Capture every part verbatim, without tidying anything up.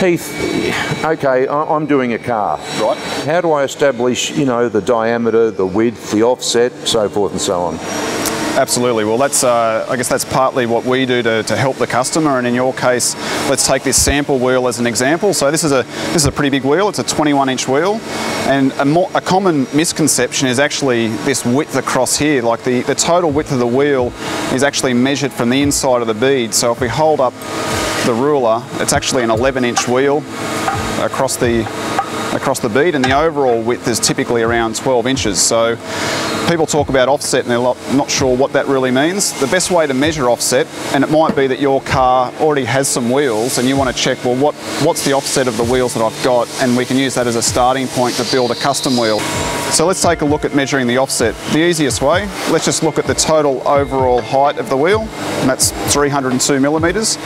Heath, okay, I'm doing a car. Right. How do I establish, you know, the diameter, the width, the offset, so forth and so on? Absolutely. Well, that's uh, I guess that's partly what we do to, to help the customer. And in your case, let's take this sample wheel as an example. So this is a this is a pretty big wheel. It's a twenty-one inch wheel, and a, more, a common misconception is actually this width across here. Like the the total width of the wheel is actually measured from the inside of the bead. So if we hold up the ruler, it's actually an eleven inch wheel across the across the bead, and the overall width is typically around twelve inches. So people talk about offset and they're not sure what that really means. The best way to measure offset, and it might be that your car already has some wheels and you want to check, well, what, what's the offset of the wheels that I've got, and we can use that as a starting point to build a custom wheel. So let's take a look at measuring the offset. The easiest way, let's just look at the total overall height of the wheel, and that's three hundred and two millimetres.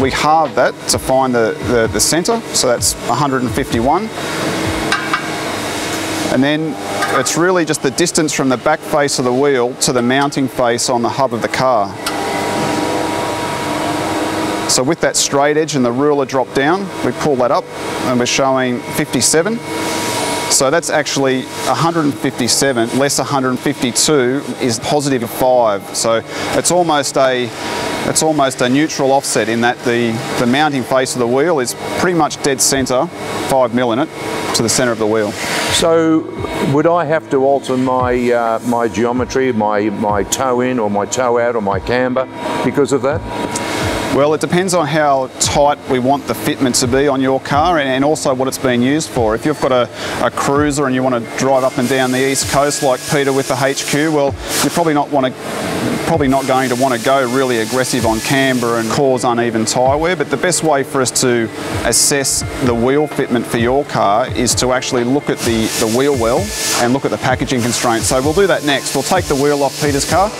We halve that to find the, the, the centre, so that's one hundred and fifty-one. And then it's really just the distance from the back face of the wheel to the mounting face on the hub of the car. So with that straight edge and the ruler drop down, we pull that up and we're showing fifty-seven. So that's actually one hundred and fifty-seven less one hundred and fifty-two is positive five. So it's almost a it's almost a neutral offset in that the, the mounting face of the wheel is pretty much dead centre, five mil in it, to the centre of the wheel. So would I have to alter my uh, my geometry, my, my toe in or my toe out or my camber because of that? Well, it depends on how tight we want the fitment to be on your car, and, and also what it's being used for. If you've got a, a cruiser and you want to drive up and down the east coast like Peter with the H Q, well, you're probably not want to, probably not going to want to go really aggressive on camber and cause uneven tyre wear. But the best way for us to assess the wheel fitment for your car is to actually look at the, the wheel well and look at the packaging constraints. So we'll do that next. We'll take the wheel off Peter's car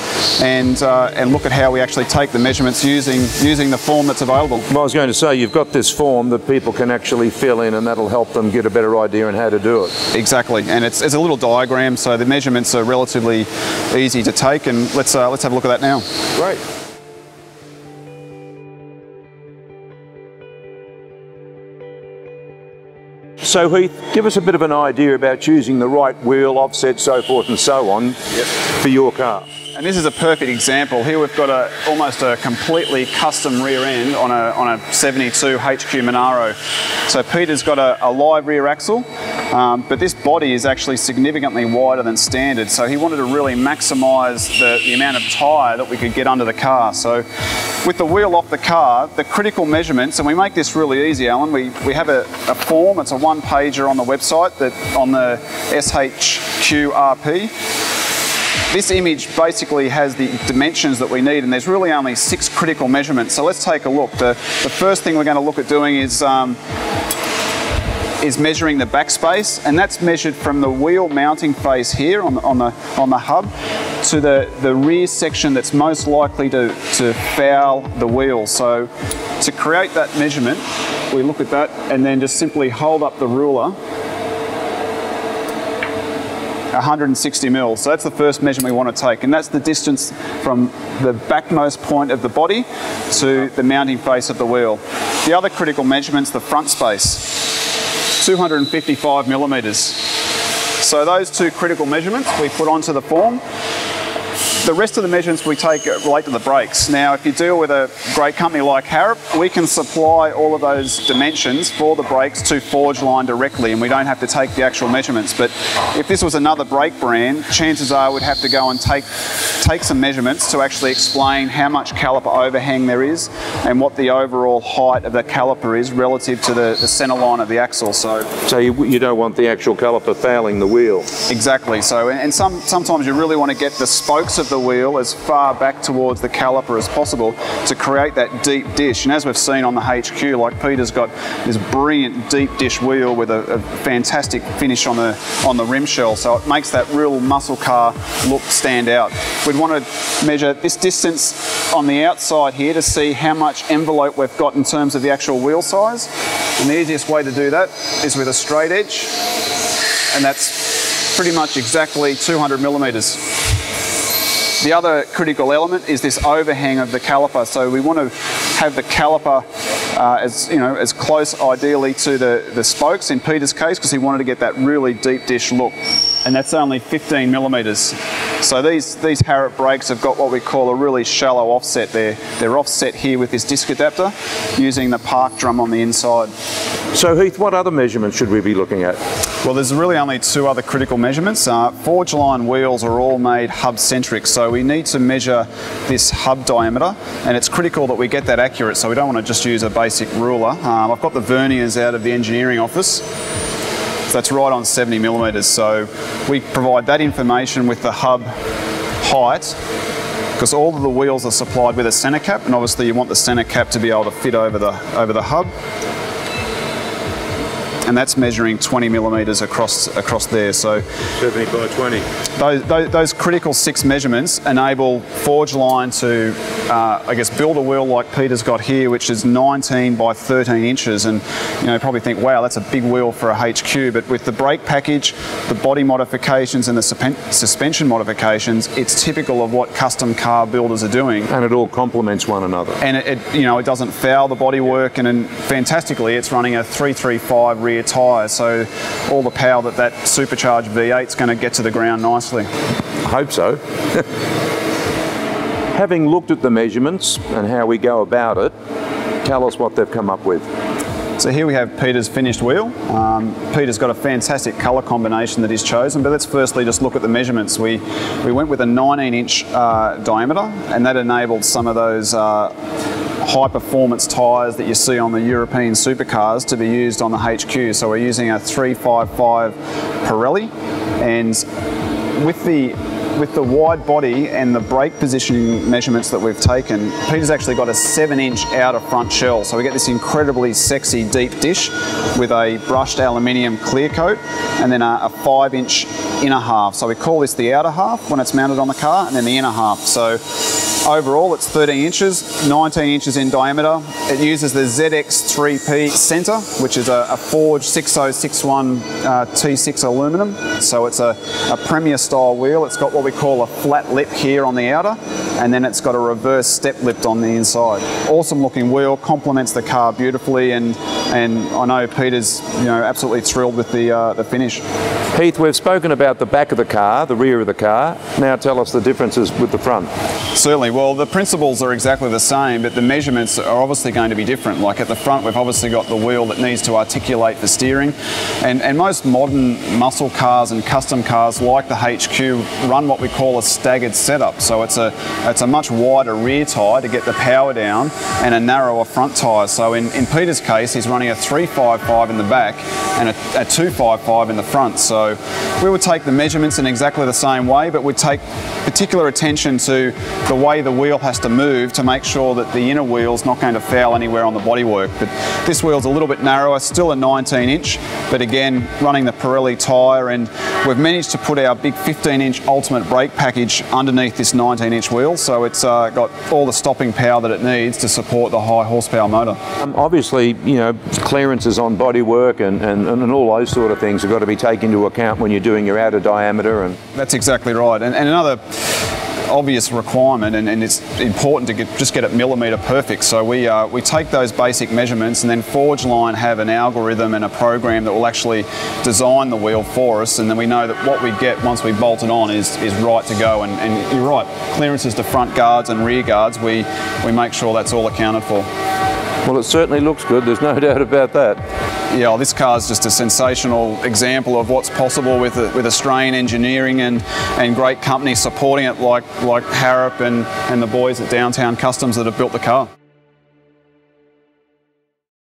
and uh, and look at how we actually take the measurements using using. the form that's available. Well, I was going to say, you've got this form that people can actually fill in, and that'll help them get a better idea on how to do it. Exactly, and it's, it's a little diagram, so the measurements are relatively easy to take, and let's, uh, let's have a look at that now. Great. So Heath, give us a bit of an idea about choosing the right wheel, offset, so forth and so on, yep, for your car. And this is a perfect example. Here we've got a, almost a completely custom rear end on a, on a seventy-two H Q Monaro. So Peter's got a, a live rear axle, um, but this body is actually significantly wider than standard. So he wanted to really maximise the, the amount of tyre that we could get under the car. So with the wheel off the car, the critical measurements, and we make this really easy, Alan. We, we have a, a form, it's a one pager on the website, that on the S H Q R P. This image basically has the dimensions that we need, and there's really only six critical measurements. So let's take a look. The, the first thing we're going to look at doing is, um, is measuring the backspace, and that's measured from the wheel mounting face here on, on, the, on the hub to the, the rear section that's most likely to, to foul the wheel. So to create that measurement, we look at that and then just simply hold up the ruler. one hundred and sixty mil, so that's the first measurement we want to take, and that's the distance from the backmost point of the body to the mounting face of the wheel. The other critical measurement's the front space, two hundred and fifty-five millimetres. So those two critical measurements we put onto the form. The rest of the measurements we take relate to the brakes. Now, if you deal with a great company like Harrop, we can supply all of those dimensions for the brakes to Forgeline directly, and we don't have to take the actual measurements. But if this was another brake brand, chances are we'd have to go and take, take some measurements to actually explain how much caliper overhang there is and what the overall height of the caliper is relative to the, the centre line of the axle. So, so you, you don't want the actual caliper fouling the wheel. Exactly. So, and some, sometimes you really want to get the spokes of the wheel as far back towards the caliper as possible to create that deep dish. And as we've seen on the H Q, like Peter's got this brilliant deep dish wheel with a, a fantastic finish on the on the rim shell, so it makes that real muscle car look stand out. We'd want to measure this distance on the outside here to see how much envelope we've got in terms of the actual wheel size, and the easiest way to do that is with a straight edge, and that's pretty much exactly two hundred millimetres. The other critical element is this overhang of the caliper. So we want to have the caliper uh, as you know, as close ideally to the, the spokes in Peter's case, because he wanted to get that really deep dish look. And that's only fifteen millimetres. So these, these Harrop brakes have got what we call a really shallow offset there. They're offset here with this disc adapter using the park drum on the inside. So Heath, what other measurements should we be looking at? Well, there's really only two other critical measurements. Uh, Forgeline wheels are all made hub-centric, so we need to measure this hub diameter, and it's critical that we get that accurate, so we don't want to just use a basic ruler. Um, I've got the verniers out of the engineering office. That's right on seventy millimetres, so we provide that information with the hub height, because all of the wheels are supplied with a centre cap, and obviously you want the centre cap to be able to fit over the, over the hub. And that's measuring twenty millimetres across across there. So seventy by twenty. Those, those, those critical six measurements enable Forgeline to, uh, I guess, build a wheel like Peter's got here, which is nineteen by thirteen inches. And you know, you probably think, wow, that's a big wheel for a H Q. But with the brake package, the body modifications, and the suspension modifications, it's typical of what custom car builders are doing. And it all complements one another. And it, it you know, it doesn't foul the bodywork, and, and fantastically, it's running a three three five rear tyre, so all the power that that supercharged V eight's going to get to the ground nicely. I hope so. Having looked at the measurements and how we go about it, tell us what they've come up with. So here we have Peter's finished wheel. Um, Peter's got a fantastic colour combination that he's chosen, but let's firstly just look at the measurements. We, we went with a nineteen inch uh, diameter, and that enabled some of those uh, high-performance tyres that you see on the European supercars to be used on the H Q. So we're using a three five five Pirelli, and with the with the wide body and the brake positioning measurements that we've taken, Peter's actually got a seven inch outer front shell. So we get this incredibly sexy deep dish with a brushed aluminium clear coat, and then a, a five inch inner half. So we call this the outer half when it's mounted on the car, and then the inner half. So overall, it's thirteen inches, nineteen inches in diameter. It uses the Z X three P centre, which is a, a forged six oh six one uh, T six aluminum. So it's a, a premier style wheel. It's got what we call a flat lip here on the outer, and then it's got a reverse step lip on the inside. Awesome looking wheel, complements the car beautifully, and and I know Peter's you know absolutely thrilled with the uh, the finish. Heath, we've spoken about the back of the car, the rear of the car. Now tell us the differences with the front. Certainly. Well, the principles are exactly the same, but the measurements are obviously going to be different. Like at the front, we've obviously got the wheel that needs to articulate for steering, and and most modern muscle cars and custom cars like the H Q run what we call a staggered setup. So it's a it's a much wider rear tyre to get the power down, and a narrower front tyre. So in, in Peter's case, he's running a three five five in the back and a, a two five five in the front. So we would take the measurements in exactly the same way, but we'd take particular attention to the way the wheel has to move to make sure that the inner wheel's not going to foul anywhere on the bodywork. But this wheel's a little bit narrower, still a nineteen inch, but again, running the Pirelli tyre, and we've managed to put our big fifteen inch ultimate brake package underneath this nineteen inch wheel, so it's uh, got all the stopping power that it needs to support the high horsepower motor. Um, obviously, you know, clearances on bodywork and, and, and all those sort of things have got to be taken into account when you're doing your outer diameter. And that's exactly right. And, and another obvious requirement, and, and it's important to get, just get it millimetre perfect. So we uh, we take those basic measurements, and then Forgeline have an algorithm and a program that will actually design the wheel for us, and then we know that what we get once we bolt it on is, is right to go. And, and you're right, clearances to front guards and rear guards, we, we make sure that's all accounted for. Well, it certainly looks good, there's no doubt about that. Yeah, well, this car's just a sensational example of what's possible with a, with Australian engineering and, and great companies supporting it like, like Harrop and, and the boys at Downtown Customs that have built the car.